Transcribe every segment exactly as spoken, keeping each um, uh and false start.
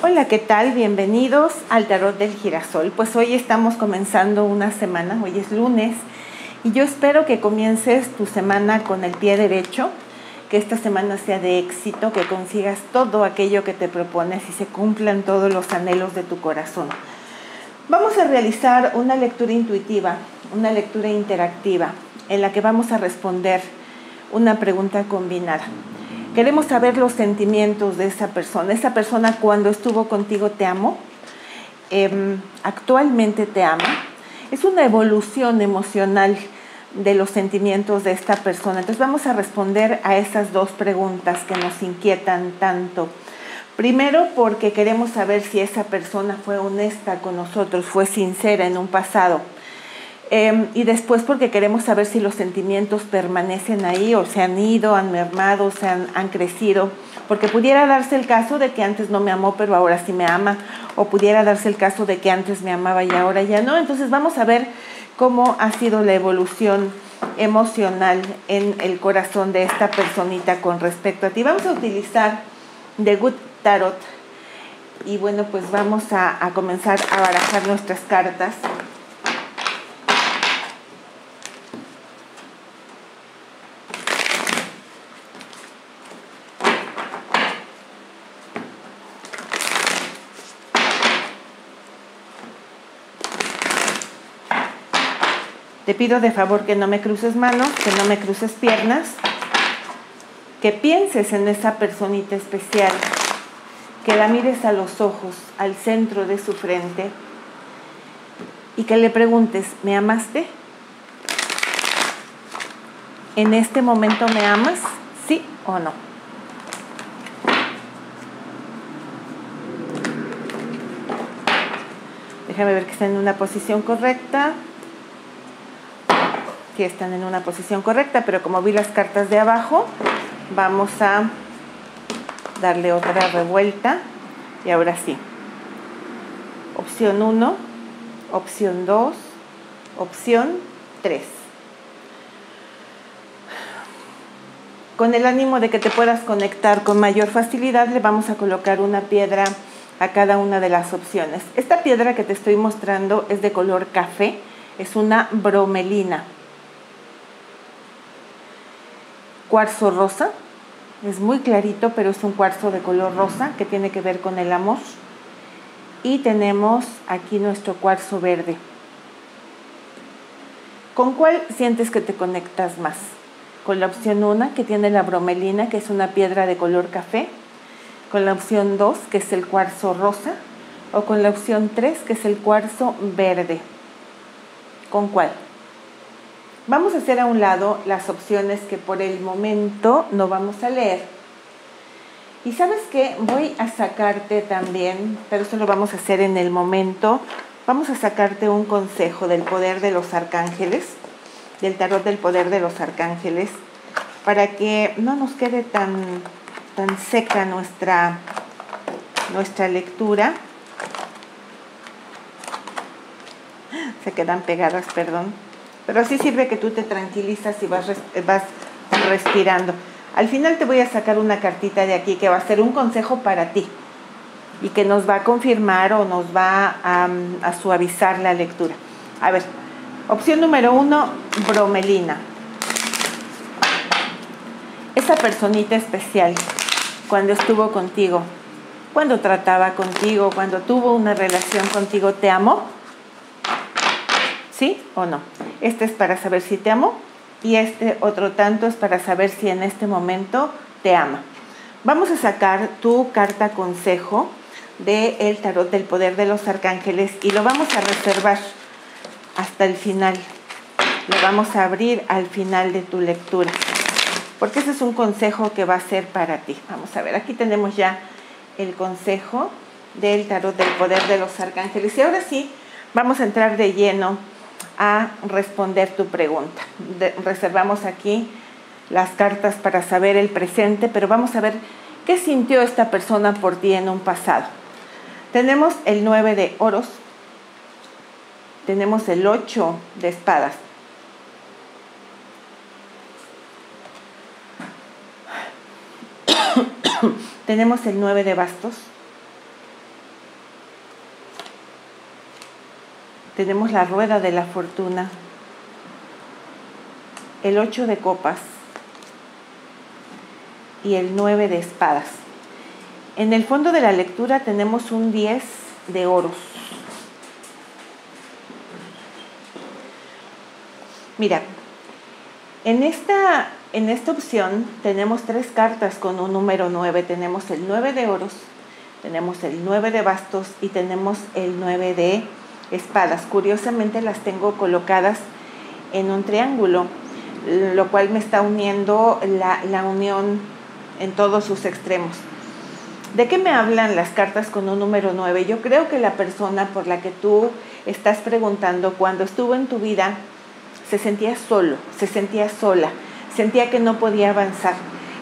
Hola, ¿qué tal? Bienvenidos al Tarot del Girasol. Pues hoy estamos comenzando una semana, hoy es lunes, y yo espero que comiences tu semana con el pie derecho, que esta semana sea de éxito, que consigas todo aquello que te propones y se cumplan todos los anhelos de tu corazón. Vamos a realizar una lectura intuitiva, una lectura interactiva, en la que vamos a responder una pregunta combinada. Queremos saber los sentimientos de esa persona. Esa persona cuando estuvo contigo te amó, eh, actualmente te ama. Es una evolución emocional de los sentimientos de esta persona. Entonces vamos a responder a esas dos preguntas que nos inquietan tanto. Primero, porque queremos saber si esa persona fue honesta con nosotros, fue sincera en un pasado. Eh, y después porque queremos saber si los sentimientos permanecen ahí o se han ido, han mermado, se han, han crecido, porque pudiera darse el caso de que antes no me amó pero ahora sí me ama, o pudiera darse el caso de que antes me amaba y ahora ya no. Entonces vamos a ver cómo ha sido la evolución emocional en el corazón de esta personita con respecto a ti. Vamos a utilizar The Good Tarot y bueno, pues vamos a, a comenzar a barajar nuestras cartas. Te pido de favor que no me cruces manos, que no me cruces piernas, que pienses en esa personita especial, que la mires a los ojos, al centro de su frente y que le preguntes, ¿me amaste? ¿En este momento me amas? ¿Sí o no? Déjame ver que está en una posición correcta. Que están en una posición correcta, pero como vi las cartas de abajo, vamos a darle otra revuelta. Y ahora sí, opción uno, opción dos, opción tres. Con el ánimo de que te puedas conectar con mayor facilidad, le vamos a colocar una piedra a cada una de las opciones. Esta piedra que te estoy mostrando es de color café, es una bromelina. Cuarzo rosa, es muy clarito, pero es un cuarzo de color rosa que tiene que ver con el amor. Y tenemos aquí nuestro cuarzo verde. ¿Con cuál sientes que te conectas más? Con la opción uno, que tiene la bromelina, que es una piedra de color café. Con la opción dos, que es el cuarzo rosa. O con la opción tres, que es el cuarzo verde. ¿Con cuál? Vamos a hacer a un lado las opciones que por el momento no vamos a leer. Y ¿sabes qué? Voy a sacarte también, pero eso lo vamos a hacer en el momento, vamos a sacarte un consejo del poder de los arcángeles, del tarot del poder de los arcángeles, para que no nos quede tan, tan seca nuestra, nuestra lectura. Se quedan pegadas, perdón. Pero así sirve que tú te tranquilizas y vas, vas respirando. Al final te voy a sacar una cartita de aquí que va a ser un consejo para ti y que nos va a confirmar o nos va a, a suavizar la lectura. A ver, opción número uno, bromelina. Esa personita especial, cuando estuvo contigo, cuando trataba contigo, cuando tuvo una relación contigo, ¿te amó? ¿Sí o no? Este es para saber si te amó y este otro tanto es para saber si en este momento te ama. Vamos a sacar tu carta consejo del tarot del poder de los arcángeles y lo vamos a reservar hasta el final. Lo vamos a abrir al final de tu lectura, porque ese es un consejo que va a ser para ti. Vamos a ver, aquí tenemos ya el consejo del tarot del poder de los arcángeles. Y ahora sí, vamos a entrar de lleno a responder tu pregunta. De, reservamos aquí las cartas para saber el presente, pero vamos a ver qué sintió esta persona por ti en un pasado. Tenemos el nueve de oros, tenemos el ocho de espadas, tenemos el nueve de bastos, Tenemos la rueda de la fortuna, el ocho de copas y el nueve de espadas. En el fondo de la lectura tenemos un diez de oros. Mira, en esta, en esta opción tenemos tres cartas con un número nueve. Tenemos el nueve de oros, tenemos el nueve de bastos y tenemos el nueve de espadas. Curiosamente las tengo colocadas en un triángulo, lo cual me está uniendo la, la unión en todos sus extremos. ¿De qué me hablan las cartas con un número nueve? Yo creo que la persona por la que tú estás preguntando, cuando estuvo en tu vida, se sentía solo, se sentía sola, sentía que no podía avanzar.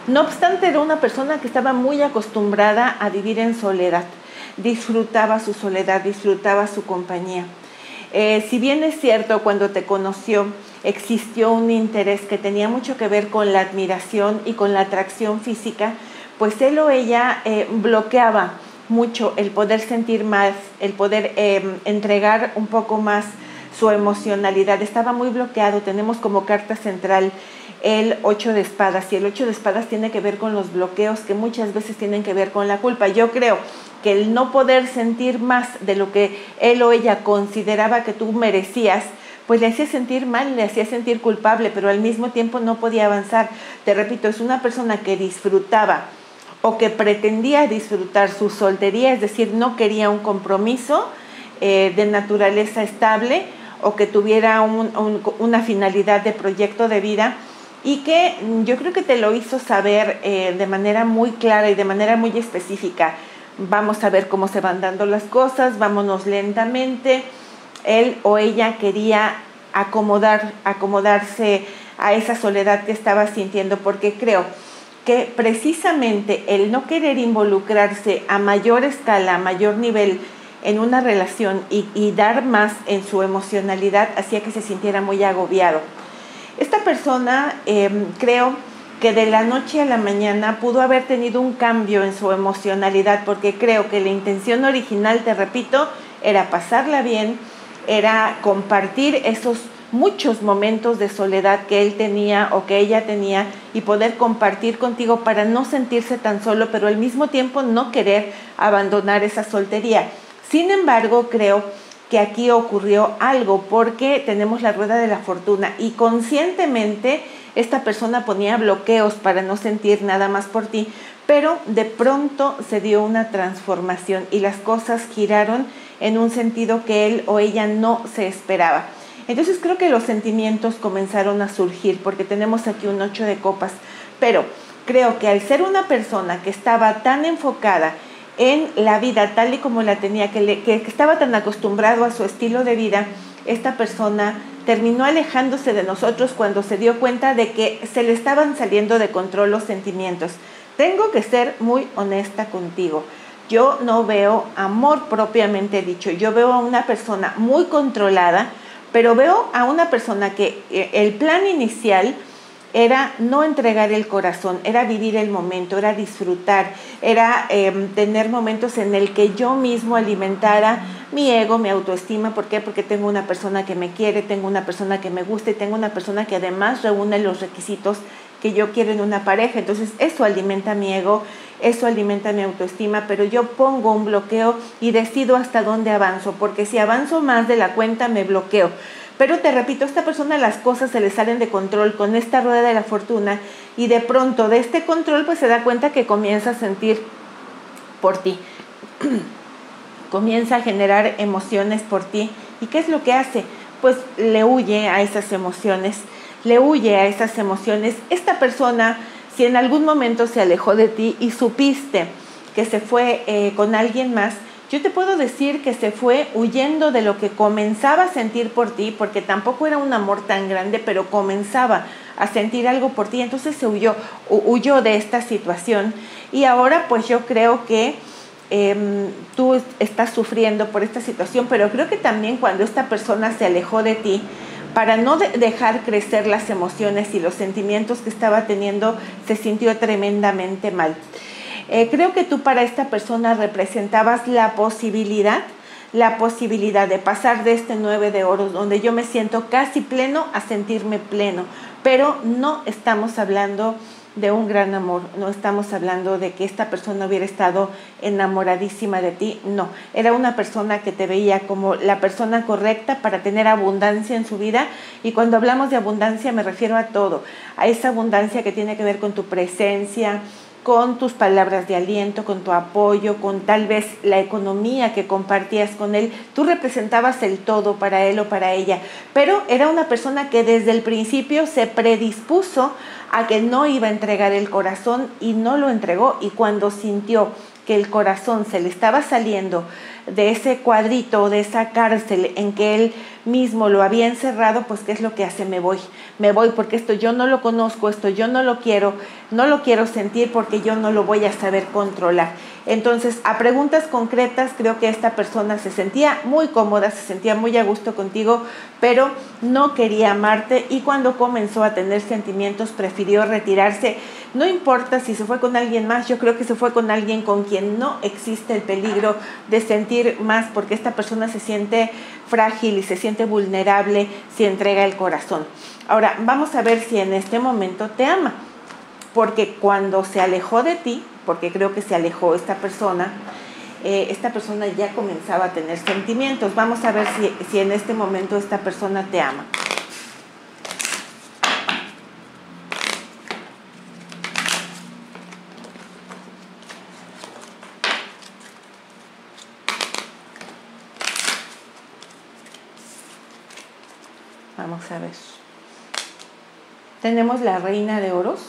No obstante, era una persona que estaba muy acostumbrada a vivir en soledad. Disfrutaba su soledad, disfrutaba su compañía. Eh, si bien es cierto, cuando te conoció existió un interés que tenía mucho que ver con la admiración y con la atracción física, pues él o ella eh, bloqueaba mucho el poder sentir más, el poder eh, entregar un poco más su emocionalidad. Estaba muy bloqueado. Tenemos como carta central el ocho de espadas, y el ocho de espadas tiene que ver con los bloqueos que muchas veces tienen que ver con la culpa. Yo creo que el no poder sentir más de lo que él o ella consideraba que tú merecías, pues le hacía sentir mal, le hacía sentir culpable, pero al mismo tiempo no podía avanzar. Te repito, es una persona que disfrutaba o que pretendía disfrutar su soltería, es decir, no quería un compromiso eh, de naturaleza estable o que tuviera un, un, una finalidad de proyecto de vida, y que yo creo que te lo hizo saber eh, de manera muy clara y de manera muy específica. Vamos a ver cómo se van dando las cosas, vámonos lentamente. Él o ella quería acomodar, acomodarse a esa soledad que estaba sintiendo, porque creo que precisamente el no querer involucrarse a mayor escala, a mayor nivel en una relación y, y dar más en su emocionalidad, hacía que se sintiera muy agobiado. Esta persona eh, creo que de la noche a la mañana pudo haber tenido un cambio en su emocionalidad, porque creo que la intención original, te repito, era pasarla bien, era compartir esos muchos momentos de soledad que él tenía o que ella tenía y poder compartir contigo para no sentirse tan solo, pero al mismo tiempo no querer abandonar esa soltería. Sin embargo, creo que aquí ocurrió algo, porque tenemos la rueda de la fortuna y conscientemente esta persona ponía bloqueos para no sentir nada más por ti, pero de pronto se dio una transformación y las cosas giraron en un sentido que él o ella no se esperaba. Entonces creo que los sentimientos comenzaron a surgir, porque tenemos aquí un ocho de copas, pero creo que al ser una persona que estaba tan enfocada en la vida tal y como la tenía, que, le, que estaba tan acostumbrado a su estilo de vida, esta persona terminó alejándose de nosotros cuando se dio cuenta de que se le estaban saliendo de control los sentimientos. Tengo que ser muy honesta contigo. Yo no veo amor propiamente dicho. Yo veo a una persona muy controlada, pero veo a una persona que el plan inicial era no entregar el corazón, era vivir el momento, era disfrutar, era eh, tener momentos en el que yo mismo alimentara mi ego, mi autoestima. ¿Por qué? Porque tengo una persona que me quiere, tengo una persona que me gusta y tengo una persona que además reúne los requisitos que yo quiero en una pareja. Entonces eso alimenta mi ego, eso alimenta mi autoestima, pero yo pongo un bloqueo y decido hasta dónde avanzo, porque si avanzo más de la cuenta me bloqueo. Pero te repito, a esta persona las cosas se le salen de control con esta rueda de la fortuna, y de pronto de este control pues se da cuenta que comienza a sentir por ti, comienza a generar emociones por ti. ¿Y qué es lo que hace? Pues le huye a esas emociones, le huye a esas emociones. Esta persona, si en algún momento se alejó de ti y supiste que se fue eh, con alguien más, yo te puedo decir que se fue huyendo de lo que comenzaba a sentir por ti, porque tampoco era un amor tan grande, pero comenzaba a sentir algo por ti. Entonces se huyó, huyó de esta situación, y ahora pues yo creo que eh, tú estás sufriendo por esta situación, pero creo que también cuando esta persona se alejó de ti, para no de dejar crecer las emociones y los sentimientos que estaba teniendo, se sintió tremendamente mal. Eh, creo que tú para esta persona representabas la posibilidad la posibilidad de pasar de este nueve de oros, donde yo me siento casi pleno, a sentirme pleno. Pero no estamos hablando de un gran amor, no estamos hablando de que esta persona hubiera estado enamoradísima de ti, no. Era una persona que te veía como la persona correcta para tener abundancia en su vida, y cuando hablamos de abundancia me refiero a todo, a esa abundancia que tiene que ver con tu presencia, con tus palabras de aliento, con tu apoyo, con tal vez la economía que compartías con él. Tú representabas el todo para él o para ella, pero era una persona que desde el principio se predispuso a que no iba a entregar el corazón y no lo entregó, y cuando sintió que el corazón se le estaba saliendo de ese cuadrito, de esa cárcel en que él mismo lo había encerrado, pues ¿qué es lo que hace? Me voy, me voy porque esto yo no lo conozco, esto yo no lo quiero, no lo quiero sentir porque yo no lo voy a saber controlar. Entonces, a preguntas concretas, creo que esta persona se sentía muy cómoda, se sentía muy a gusto contigo, pero no quería amarte, y cuando comenzó a tener sentimientos prefirió retirarse. No importa si se fue con alguien más, yo creo que se fue con alguien con quien no existe el peligro de sentir más, porque esta persona se siente frágil y se siente vulnerable si entrega el corazón. Ahora, vamos a ver si en este momento te ama, porque cuando se alejó de ti, porque creo que se alejó esta persona, eh, esta persona ya comenzaba a tener sentimientos. Vamos a ver si, si en este momento esta persona te ama. Vamos a ver. Tenemos la Reina de Oros.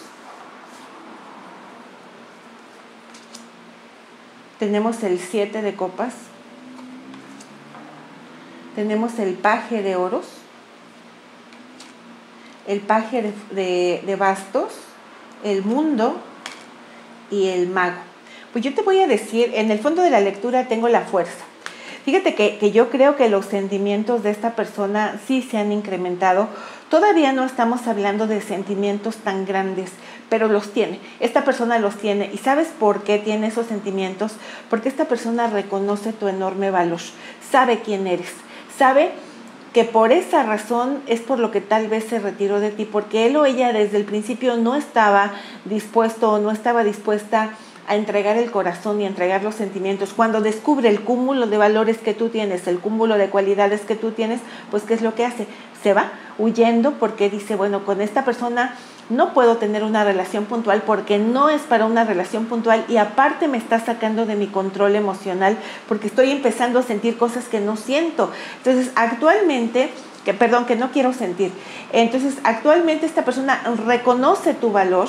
Tenemos el siete de copas. Tenemos el Paje de Oros. El Paje de, de, de bastos. El Mundo. Y el Mago. Pues yo te voy a decir, en el fondo de la lectura tengo la Fuerza. Fíjate que, que yo creo que los sentimientos de esta persona sí se han incrementado. Todavía no estamos hablando de sentimientos tan grandes, pero los tiene. Esta persona los tiene. ¿Y sabes por qué tiene esos sentimientos? Porque esta persona reconoce tu enorme valor, sabe quién eres, sabe que por esa razón es por lo que tal vez se retiró de ti, porque él o ella desde el principio no estaba dispuesto o no estaba dispuesta a entregar el corazón y a entregar los sentimientos. Cuando descubre el cúmulo de valores que tú tienes, el cúmulo de cualidades que tú tienes, pues ¿qué es lo que hace? Se va huyendo, porque dice, bueno, con esta persona no puedo tener una relación puntual porque no es para una relación puntual, y aparte me está sacando de mi control emocional porque estoy empezando a sentir cosas que no siento. Entonces, actualmente... Que, perdón, que no quiero sentir. Entonces, actualmente esta persona reconoce tu valor.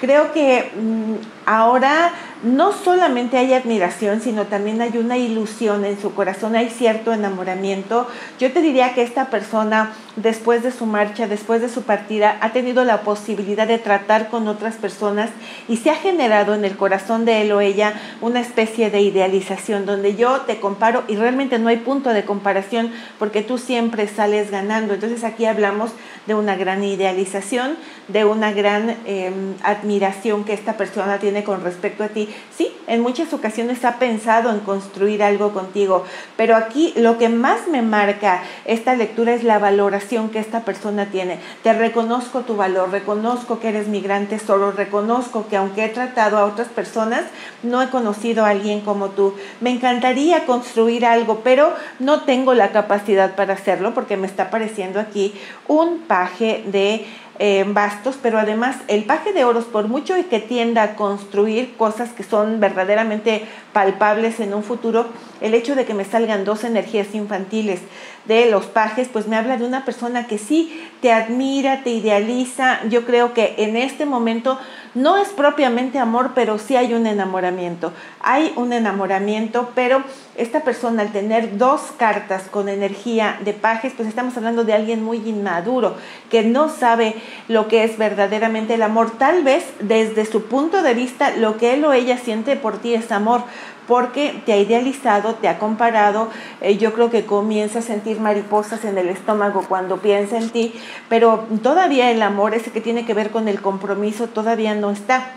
Creo que mmm, ahora no solamente hay admiración, sino también hay una ilusión en su corazón, hay cierto enamoramiento. Yo te diría que esta persona, después de su marcha, después de su partida, ha tenido la posibilidad de tratar con otras personas, y se ha generado en el corazón de él o ella una especie de idealización, donde yo te comparo y realmente no hay punto de comparación porque tú siempre sales ganando. Entonces aquí hablamos de una gran idealización, de una gran eh, admiración que esta persona tiene con respecto a ti. Sí, en muchas ocasiones ha pensado en construir algo contigo, pero aquí lo que más me marca esta lectura es la valoración que esta persona tiene. Te reconozco tu valor, reconozco que eres mi gran tesoro, reconozco que aunque he tratado a otras personas, no he conocido a alguien como tú. Me encantaría construir algo, pero no tengo la capacidad para hacerlo, porque me está apareciendo aquí un paje de eh, bastos, pero además el paje de oros, por mucho que tienda a construir cosas que son verdaderamente palpables en un futuro, el hecho de que me salgan dos energías infantiles de los pajes, pues me habla de una persona que sí te admira, te idealiza. Yo creo que en este momento no es propiamente amor, pero sí hay un enamoramiento. Hay un enamoramiento, pero esta persona, al tener dos cartas con energía de pajes, pues estamos hablando de alguien muy inmaduro, que no sabe lo que es verdaderamente el amor. Tal vez desde su punto de vista, lo que él o ella siente por ti es amor, porque te ha idealizado, te ha comparado. Eh, yo creo que comienza a sentir mariposas en el estómago cuando piensa en ti, pero todavía el amor, ese que tiene que ver con el compromiso, todavía no está.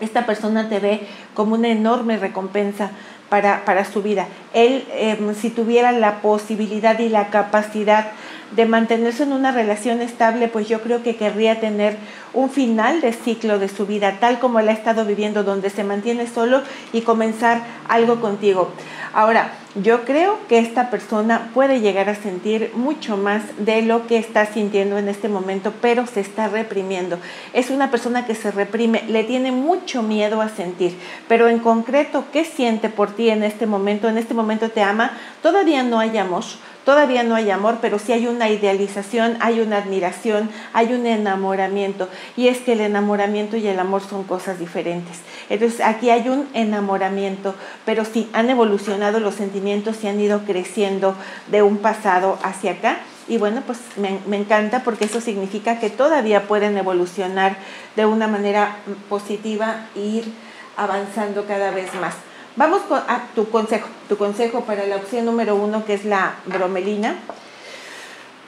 Esta persona te ve como una enorme recompensa, para, para su vida. Él, eh, si tuviera la posibilidad y la capacidad de mantenerse en una relación estable, pues yo creo que querría tener un final de ciclo de su vida, tal como él ha estado viviendo, donde se mantiene solo y comenzar algo contigo. Ahora, yo creo que esta persona puede llegar a sentir mucho más de lo que está sintiendo en este momento, pero se está reprimiendo. Es una persona que se reprime, le tiene mucho miedo a sentir, pero en concreto, ¿qué siente por ti en este momento? En este momento te ama, todavía no hay amor, todavía no hay amor, pero sí hay una idealización, hay una admiración, hay un enamoramiento. Y es que el enamoramiento y el amor son cosas diferentes. Entonces aquí hay un enamoramiento, pero sí han evolucionado los sentimientos y han ido creciendo de un pasado hacia acá. Y bueno, pues me, me encanta porque eso significa que todavía pueden evolucionar de una manera positiva e ir avanzando cada vez más. Vamos a tu consejo, tu consejo para la opción número uno, que es la bromelina.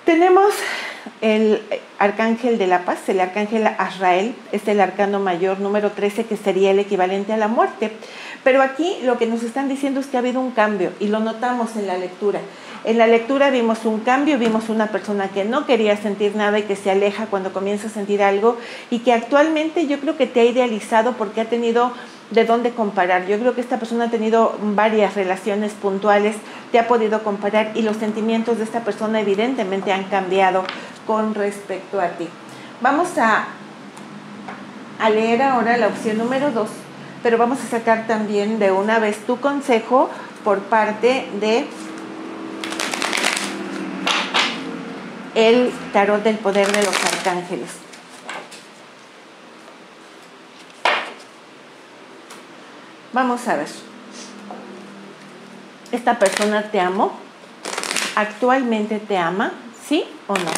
Tenemos el arcángel de la paz, el arcángel Azrael, es el arcano mayor número trece, que sería el equivalente a la muerte. Pero aquí lo que nos están diciendo es que ha habido un cambio y lo notamos en la lectura. En la lectura vimos un cambio, vimos una persona que no quería sentir nada y que se aleja cuando comienza a sentir algo, y que actualmente yo creo que te ha idealizado porque ha tenido de dónde comparar. Yo creo que esta persona ha tenido varias relaciones puntuales, te ha podido comparar y los sentimientos de esta persona evidentemente han cambiado con respecto a ti. Vamos a, a leer ahora la opción número dos, pero vamos a sacar también de una vez tu consejo por parte de el Tarot del Poder de los Arcángeles. Vamos a ver. ¿Esta persona te amó? ¿Actualmente te ama? ¿Sí o no?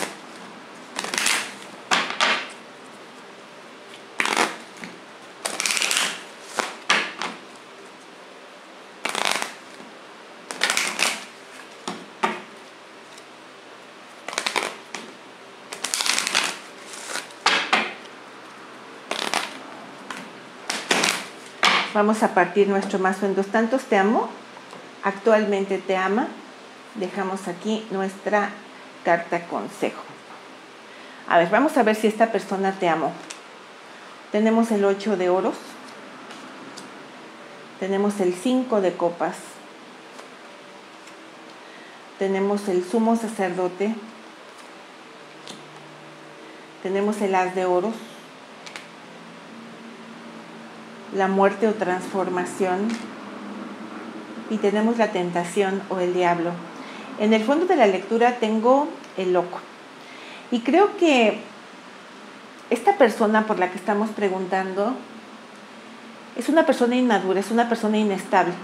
Vamos a partir nuestro mazo en dos tantos. Te amo, actualmente te ama. Dejamos aquí nuestra carta consejo. A ver, vamos a ver si esta persona te amó. Tenemos el ocho de oros. Tenemos el cinco de copas. Tenemos el sumo sacerdote. Tenemos el as de oros. La muerte o transformación, y tenemos la tentación o el diablo. En el fondo de la lectura tengo el loco, y creo que esta persona por la que estamos preguntando es una persona inmadura, es una persona inestable.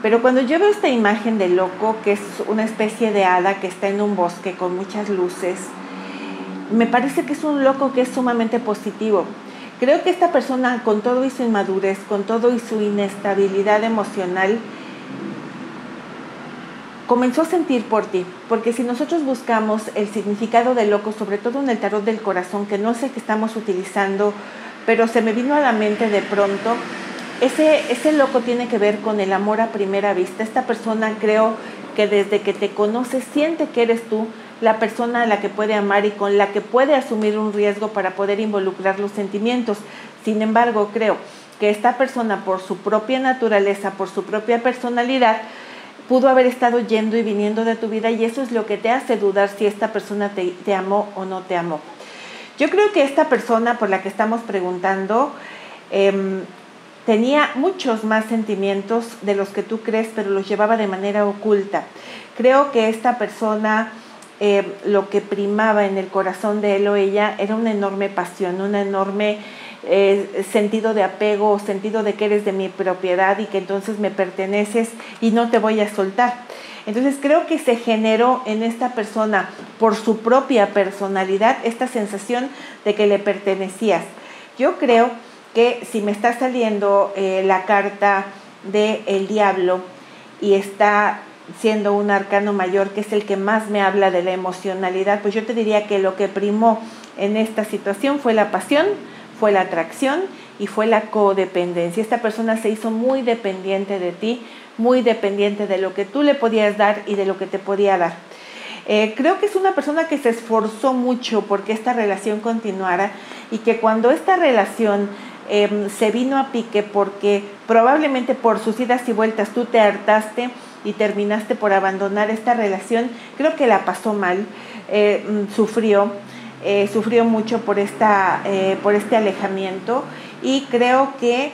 Pero cuando yo veo esta imagen del loco, que es una especie de hada que está en un bosque con muchas luces, me parece que es un loco que es sumamente positivo. Creo que esta persona, con todo y su inmadurez, con todo y su inestabilidad emocional, comenzó a sentir por ti. Porque si nosotros buscamos el significado de loco, sobre todo en el tarot del corazón, que no sé qué estamos utilizando, pero se me vino a la mente de pronto, ese, ese loco tiene que ver con el amor a primera vista. Esta persona, creo que desde que te conoce, siente que eres tú la persona a la que puede amar y con la que puede asumir un riesgo para poder involucrar los sentimientos. Sin embargo, creo que esta persona, por su propia naturaleza, por su propia personalidad, pudo haber estado yendo y viniendo de tu vida, y eso es lo que te hace dudar si esta persona te, te amó o no te amó. Yo creo que esta persona por la que estamos preguntando eh, tenía muchos más sentimientos de los que tú crees, pero los llevaba de manera oculta. Creo que esta persona... Eh, lo que primaba en el corazón de él o ella era una enorme pasión, un enorme eh, sentido de apego, o sentido de que eres de mi propiedad y que entonces me perteneces y no te voy a soltar. Entonces creo que se generó en esta persona, por su propia personalidad, esta sensación de que le pertenecías. Yo creo que si me está saliendo eh, la carta del diablo y está siendo un arcano mayor, que es el que más me habla de la emocionalidad, pues yo te diría que lo que primó en esta situación fue la pasión, fue la atracción y fue la codependencia. Esta persona se hizo muy dependiente de ti, muy dependiente de lo que tú le podías dar y de lo que te podía dar. Eh, creo que es una persona que se esforzó mucho porque esta relación continuara, y que cuando esta relación eh, se vino a pique porque probablemente por sus idas y vueltas tú te hartaste y terminaste por abandonar esta relación, creo que la pasó mal, eh, sufrió, eh, sufrió mucho por, esta, eh, por este alejamiento, y creo que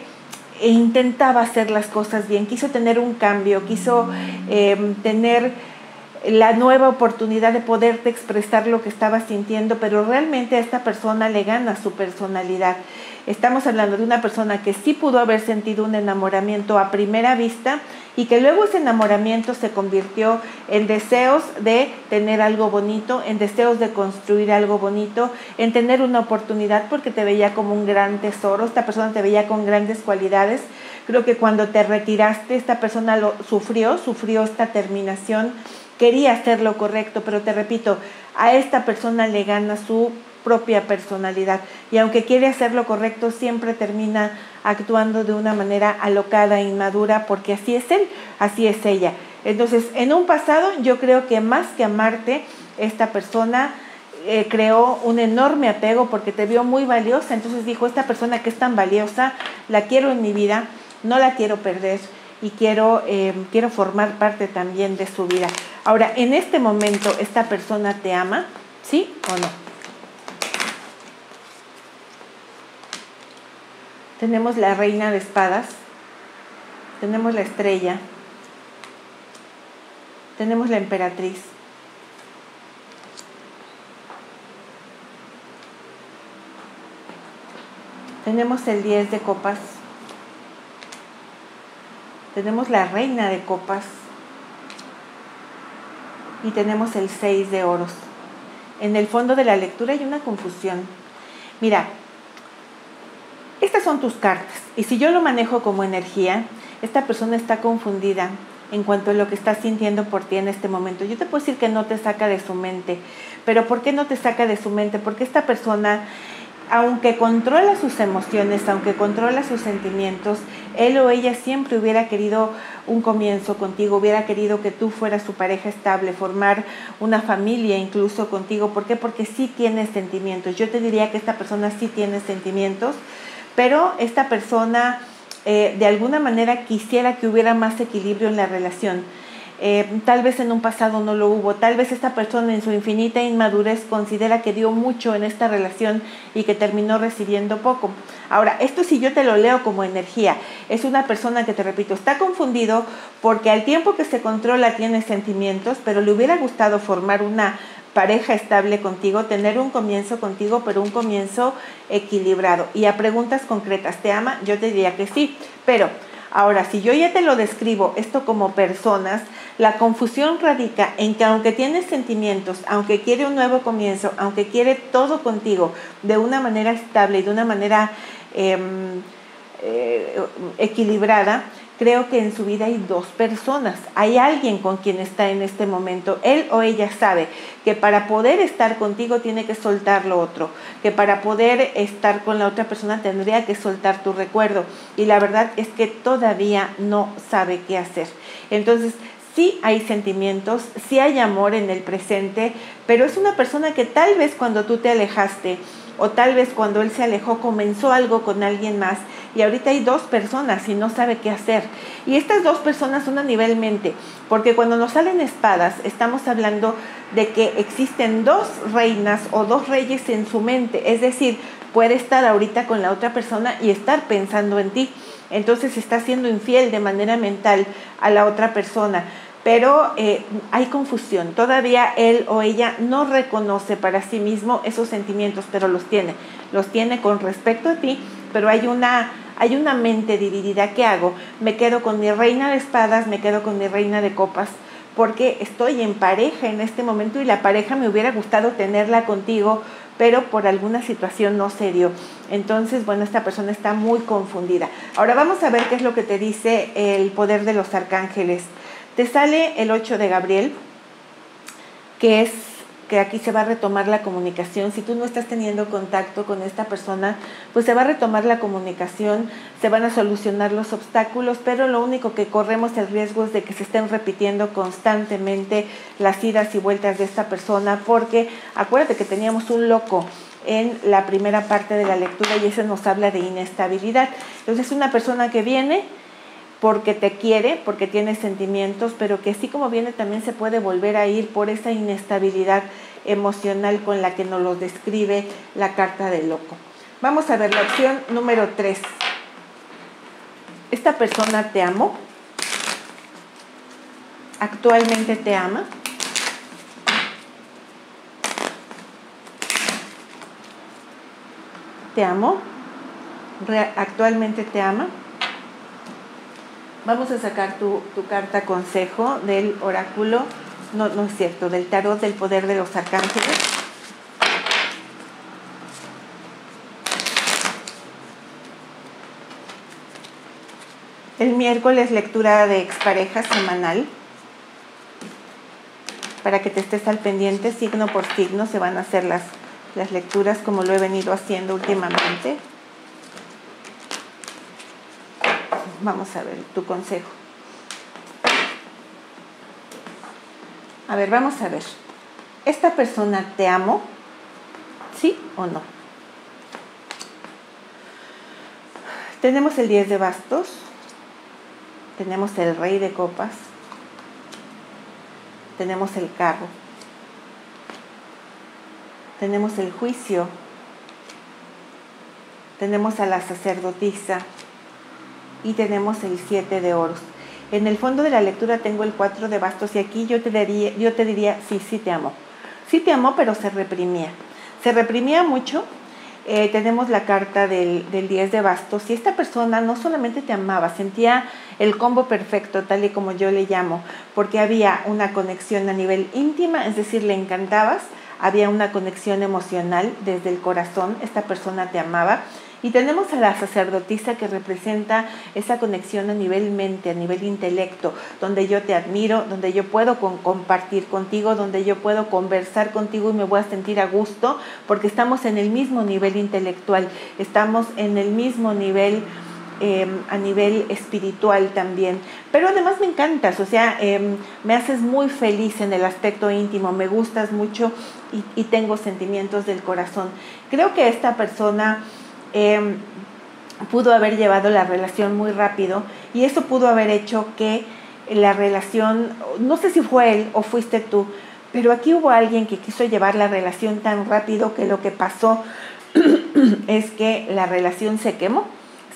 intentaba hacer las cosas bien, quiso tener un cambio, quiso eh, tener la nueva oportunidad de poderte expresar lo que estabas sintiendo, pero realmente a esta persona le gana su personalidad. Estamos hablando de una persona que sí pudo haber sentido un enamoramiento a primera vista, y que luego ese enamoramiento se convirtió en deseos de tener algo bonito, en deseos de construir algo bonito, en tener una oportunidad, porque te veía como un gran tesoro, esta persona te veía con grandes cualidades. Creo que cuando te retiraste, esta persona lo sufrió, sufrió esta terminación, quería hacer lo correcto, pero te repito, a esta persona le gana su propia personalidad, y aunque quiere hacer lo correcto, siempre termina actuando de una manera alocada, inmadura, porque así es él, así es ella. Entonces, en un pasado, yo creo que más que amarte, esta persona eh, creó un enorme apego porque te vio muy valiosa. Entonces dijo, esta persona que es tan valiosa, la quiero en mi vida, no la quiero perder, y quiero, eh, quiero formar parte también de su vida. Ahora, en este momento, ¿esta persona te ama? ¿Sí o no? Tenemos la reina de espadas, tenemos la estrella, tenemos la emperatriz. Tenemos el diez de copas. Tenemos la reina de copas y tenemos el seis de oros. En el fondo de la lectura hay una confusión. Mira, estas son tus cartas, y si yo lo manejo como energía, esta persona está confundida en cuanto a lo que está sintiendo por ti en este momento. Yo te puedo decir que no te saca de su mente, pero ¿por qué no te saca de su mente? Porque esta persona, aunque controla sus emociones, aunque controla sus sentimientos, él o ella siempre hubiera querido un comienzo contigo, hubiera querido que tú fueras su pareja estable, formar una familia incluso contigo. ¿Por qué? Porque sí tienes sentimientos. Yo te diría que esta persona sí tiene sentimientos, pero esta persona eh, de alguna manera quisiera que hubiera más equilibrio en la relación. Eh, tal vez en un pasado no lo hubo, tal vez esta persona en su infinita inmadurez considera que dio mucho en esta relación y que terminó recibiendo poco. Ahora, esto sí yo te lo leo como energía. Es una persona que, te repito, está confundido porque al tiempo que se controla tiene sentimientos, pero le hubiera gustado formar una pareja estable contigo, tener un comienzo contigo, pero un comienzo equilibrado. Y a preguntas concretas, ¿te ama? Yo te diría que sí, pero ahora, si yo ya te lo describo esto como personas, la confusión radica en que aunque tienes sentimientos, aunque quiere un nuevo comienzo, aunque quiere todo contigo de una manera estable y de una manera eh, eh, equilibrada, creo que en su vida hay dos personas. Hay alguien con quien está en este momento. Él o ella sabe que para poder estar contigo tiene que soltar lo otro, que para poder estar con la otra persona tendría que soltar tu recuerdo. Y la verdad es que todavía no sabe qué hacer. Entonces, sí hay sentimientos, sí hay amor en el presente, pero es una persona que tal vez cuando tú te alejaste, o tal vez cuando él se alejó, comenzó algo con alguien más, y ahorita hay dos personas y no sabe qué hacer. Y estas dos personas son a nivel mente, porque cuando nos salen espadas estamos hablando de que existen dos reinas o dos reyes en su mente, es decir, puede estar ahorita con la otra persona y estar pensando en ti. Entonces está siendo infiel de manera mental a la otra persona. Pero eh, hay confusión, todavía él o ella no reconoce para sí mismo esos sentimientos, pero los tiene, los tiene con respecto a ti, pero hay una, hay una mente dividida. ¿Qué hago? Me quedo con mi reina de espadas, me quedo con mi reina de copas, porque estoy en pareja en este momento y la pareja me hubiera gustado tenerla contigo, pero por alguna situación no se dio. Entonces, bueno, esta persona está muy confundida. Ahora vamos a ver qué es lo que te dice el poder de los arcángeles. Te sale el ocho de Gabriel, que es que aquí se va a retomar la comunicación. Si tú no estás teniendo contacto con esta persona, pues se va a retomar la comunicación, se van a solucionar los obstáculos, pero lo único que corremos el riesgo es de que se estén repitiendo constantemente las idas y vueltas de esta persona, porque acuérdate que teníamos un loco en la primera parte de la lectura y eso nos habla de inestabilidad. Entonces es una persona que viene porque te quiere, porque tiene sentimientos, pero que así como viene también se puede volver a ir por esa inestabilidad emocional con la que nos lo describe la carta del loco. Vamos a ver la opción número tres. Esta persona te amó, actualmente te ama, te amó, actualmente te ama. Vamos a sacar tu, tu carta consejo del oráculo, no, no es cierto, del tarot del poder de los arcángeles. El miércoles lectura de expareja semanal. Para que te estés al pendiente, signo por signo se van a hacer las, las lecturas como lo he venido haciendo últimamente. Vamos a ver tu consejo. A ver, vamos a ver. ¿Esta persona te amó? ¿Sí o no? Tenemos el diez de bastos. Tenemos el rey de copas. Tenemos el carro. Tenemos el juicio. Tenemos a la sacerdotisa. Y tenemos el siete de oros. En el fondo de la lectura tengo el cuatro de bastos y aquí yo te diría, yo te diría sí, sí te amó. Sí te amó, pero se reprimía. Se reprimía mucho. Eh, tenemos la carta del, del diez de bastos. Y esta persona no solamente te amaba, sentía el combo perfecto, tal y como yo le llamo, porque había una conexión a nivel íntima, es decir, le encantabas, había una conexión emocional desde el corazón, esta persona te amaba. Y tenemos a la sacerdotisa que representa esa conexión a nivel mente, a nivel intelecto, donde yo te admiro, donde yo puedo con, compartir contigo, donde yo puedo conversar contigo y me voy a sentir a gusto porque estamos en el mismo nivel intelectual, estamos en el mismo nivel eh, a nivel espiritual también. Pero además me encantas, o sea, eh, me haces muy feliz en el aspecto íntimo, me gustas mucho y, y tengo sentimientos del corazón. Creo que esta persona... Eh, pudo haber llevado la relación muy rápido y eso pudo haber hecho que la relación, no sé si fue él o fuiste tú, pero aquí hubo alguien que quiso llevar la relación tan rápido que lo que pasó es que la relación se quemó,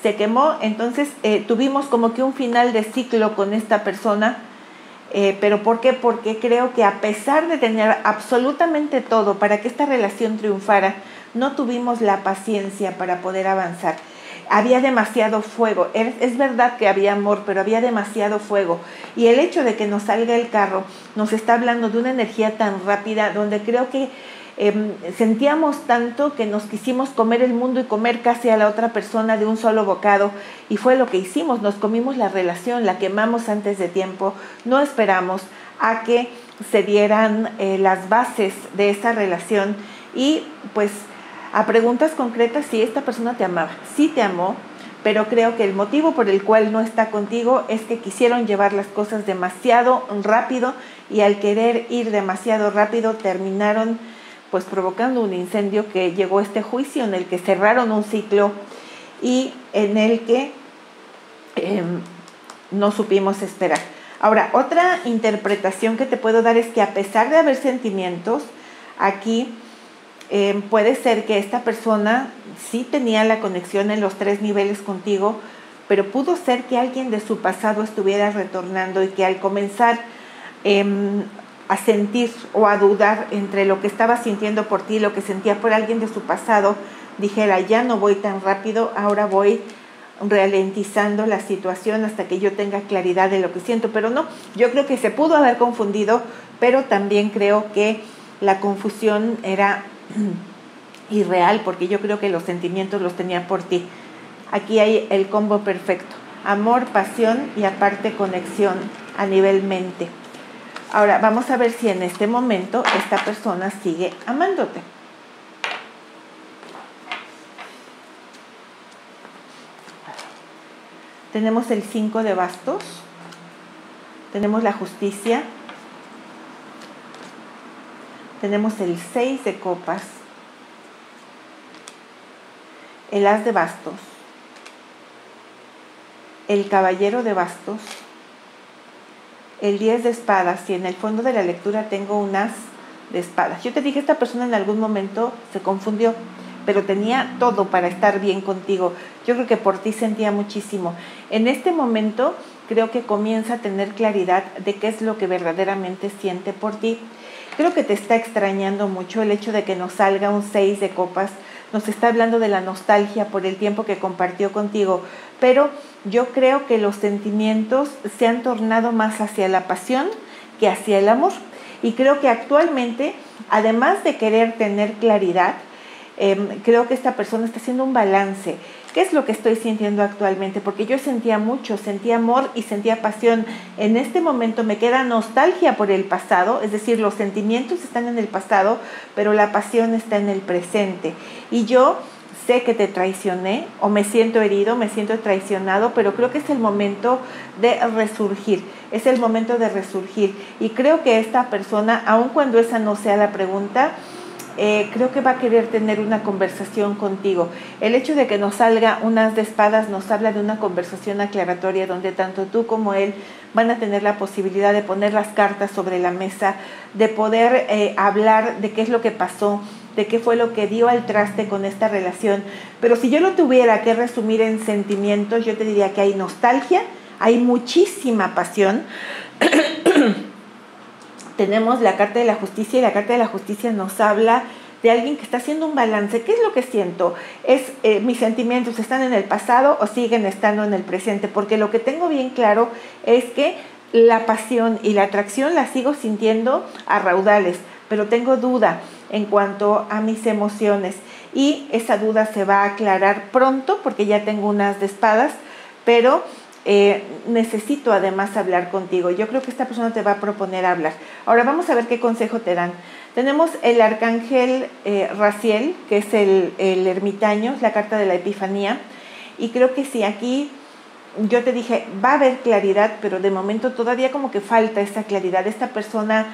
se quemó, entonces eh, tuvimos como que un final de ciclo con esta persona. Eh, ¿Pero por qué? Porque creo que a pesar de tener absolutamente todo para que esta relación triunfara, no tuvimos la paciencia para poder avanzar. Había demasiado fuego. Es, es verdad que había amor, pero había demasiado fuego. Y el hecho de que nos salga el carro nos está hablando de una energía tan rápida donde creo que eh, sentíamos tanto que nos quisimos comer el mundo y comer casi a la otra persona de un solo bocado. Y fue lo que hicimos. Nos comimos la relación, la quemamos antes de tiempo. No esperamos a que se dieran eh, las bases de esa relación. Y pues... a preguntas concretas, si esta persona te amaba, sí te amó, pero creo que el motivo por el cual no está contigo es que quisieron llevar las cosas demasiado rápido y al querer ir demasiado rápido terminaron pues provocando un incendio que llegó a este juicio en el que cerraron un ciclo y en el que eh, no supimos esperar. Ahora, otra interpretación que te puedo dar es que a pesar de haber sentimientos, aquí... Eh, puede ser que esta persona sí tenía la conexión en los tres niveles contigo, pero pudo ser que alguien de su pasado estuviera retornando y que al comenzar eh, a sentir o a dudar entre lo que estaba sintiendo por ti y lo que sentía por alguien de su pasado, dijera, ya no voy tan rápido, ahora voy ralentizando la situación hasta que yo tenga claridad de lo que siento. Pero no, yo creo que se pudo haber confundido, pero también creo que la confusión era... irreal, porque yo creo que los sentimientos los tenía por ti. Aquí hay el combo perfecto, amor, pasión y aparte conexión a nivel mente. Ahora, vamos a ver si en este momento esta persona sigue amándote. Tenemos el cinco de bastos. Tenemos la justicia. Tenemos el seis de copas. El as de bastos. El caballero de bastos. El diez de espadas. Y en el fondo de la lectura tengo un as de espadas. Yo te dije, esta persona en algún momento se confundió, pero tenía todo para estar bien contigo. Yo creo que por ti sentía muchísimo. En este momento creo que comienza a tener claridad de qué es lo que verdaderamente siente por ti. Creo que te está extrañando mucho el hecho de que nos salga un seis de copas. Nos está hablando de la nostalgia por el tiempo que compartió contigo. Pero yo creo que los sentimientos se han tornado más hacia la pasión que hacia el amor. Y creo que actualmente, además de querer tener claridad, eh, creo que esta persona está haciendo un balance. ¿Qué es lo que estoy sintiendo actualmente? Porque yo sentía mucho, sentía amor y sentía pasión. En este momento me queda nostalgia por el pasado, es decir, los sentimientos están en el pasado, pero la pasión está en el presente. Y yo sé que te traicioné, o me siento herido, me siento traicionado, pero creo que es el momento de resurgir, es el momento de resurgir. Y creo que esta persona, aun cuando esa no sea la pregunta, Eh, creo que va a querer tener una conversación contigo. El hecho de que nos salga un as de espadas nos habla de una conversación aclaratoria donde tanto tú como él van a tener la posibilidad de poner las cartas sobre la mesa, de poder eh, hablar de qué es lo que pasó, de qué fue lo que dio al traste con esta relación. Pero si yo lo tuviera que resumir en sentimientos, yo te diría que hay nostalgia, hay muchísima pasión. Tenemos la carta de la justicia, y la carta de la justicia nos habla de alguien que está haciendo un balance. ¿Qué es lo que siento? ¿Es eh, mis sentimientos están en el pasado o siguen estando en el presente? Porque lo que tengo bien claro es que la pasión y la atracción la sigo sintiendo a raudales, pero tengo duda en cuanto a mis emociones, y esa duda se va a aclarar pronto porque ya tengo un as de espadas, pero Eh, necesito además hablar contigo. Yo creo que esta persona te va a proponer hablar. Ahora vamos a ver qué consejo te dan. Tenemos el arcángel eh, Raciel, que es el, el ermitaño, es la carta de la epifanía, y creo que sí, aquí yo te dije, va a haber claridad, pero de momento todavía como que falta esa claridad. Esta persona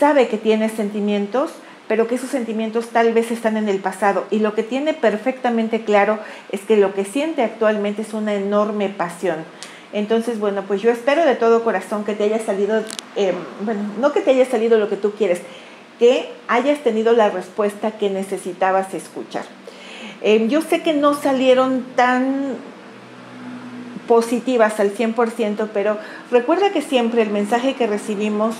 sabe que tiene sentimientos, pero que esos sentimientos tal vez están en el pasado, y lo que tiene perfectamente claro es que lo que siente actualmente es una enorme pasión. Entonces, bueno, pues yo espero de todo corazón que te haya salido, eh, bueno, no que te haya salido lo que tú quieres, que hayas tenido la respuesta que necesitabas escuchar. Eh, yo sé que no salieron tan positivas al cien por ciento, pero recuerda que siempre el mensaje que recibimos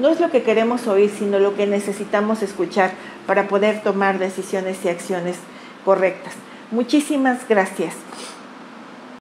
no es lo que queremos oír, sino lo que necesitamos escuchar para poder tomar decisiones y acciones correctas. Muchísimas gracias.